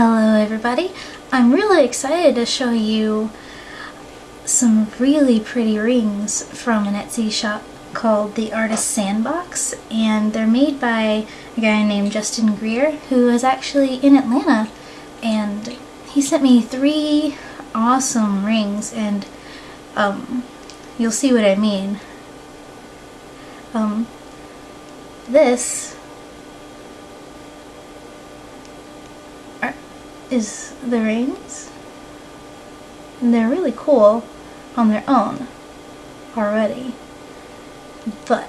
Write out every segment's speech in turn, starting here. Hello everybody, I'm really excited to show you some really pretty rings from an Etsy shop called The Artist Sandbox, and they're made by a guy named Justin Greer, who is actually in Atlanta, and he sent me three awesome rings, and you'll see what I mean. This is the rings, and they're really cool on their own already, but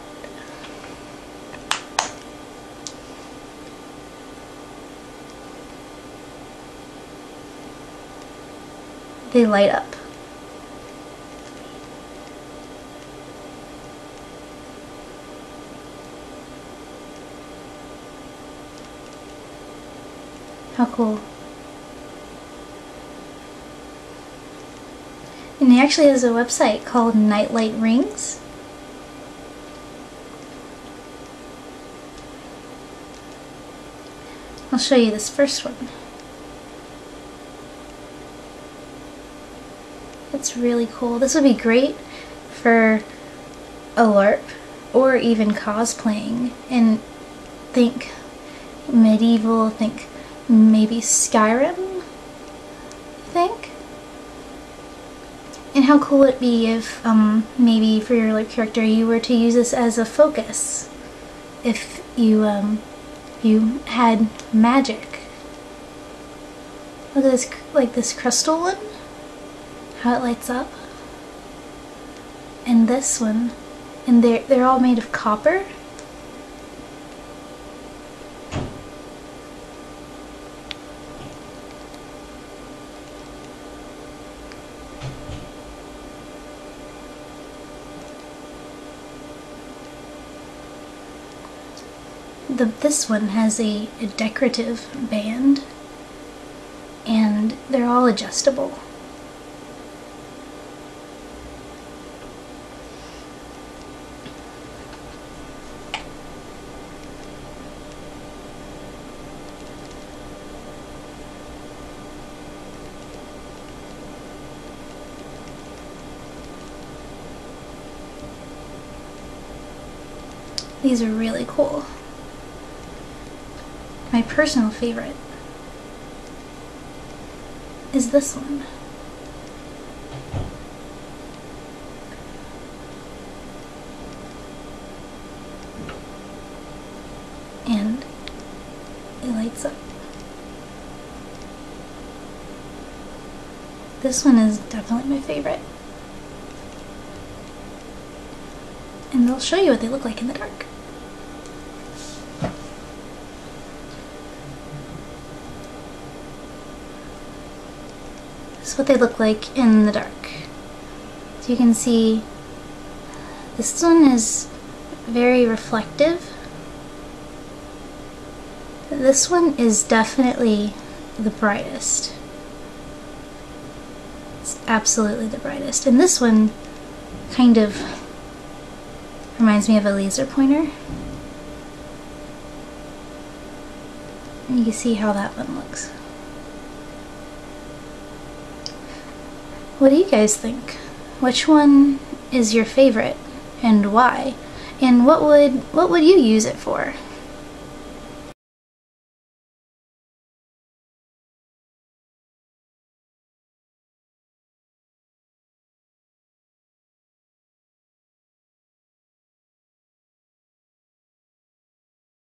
they light up. How cool. And he actually has a website called Nightlight Rings. I'll show you this first one. It's really cool. This would be great for a LARP or even cosplaying. And think medieval, think maybe Skyrim, I think. And how cool would it be if, maybe for your LARP character, you were to use this as a focus, if you, you had magic. Look at this, like this crystal one, how it lights up, and this one, and they're all made of copper. This one has a decorative band, and they're all adjustable. These are really cool. My personal favorite is this one. And it lights up. This one is definitely my favorite. And I'll show you what they look like in the dark. What they look like in the dark. So you can see this one is very reflective. This one is definitely the brightest. It's absolutely the brightest. And this one kind of reminds me of a laser pointer. And you can see how that one looks. What do you guys think? Which one is your favorite, and why? And what would you use it for?